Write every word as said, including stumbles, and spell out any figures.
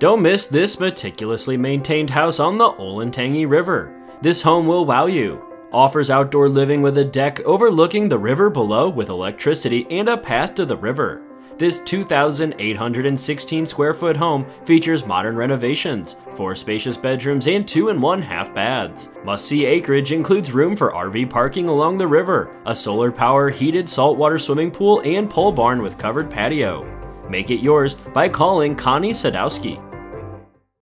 Don't miss this meticulously maintained house on the Olentangy River. This home will wow you. Offers outdoor living with a deck overlooking the river below with electricity and a path to the river. This two thousand eight hundred sixteen square foot home features modern renovations, four spacious bedrooms and two and one half baths. Must-see acreage includes room for R V parking along the river, a solar power heated saltwater swimming pool and pole barn with covered patio. Make it yours by calling Connie Sadowski.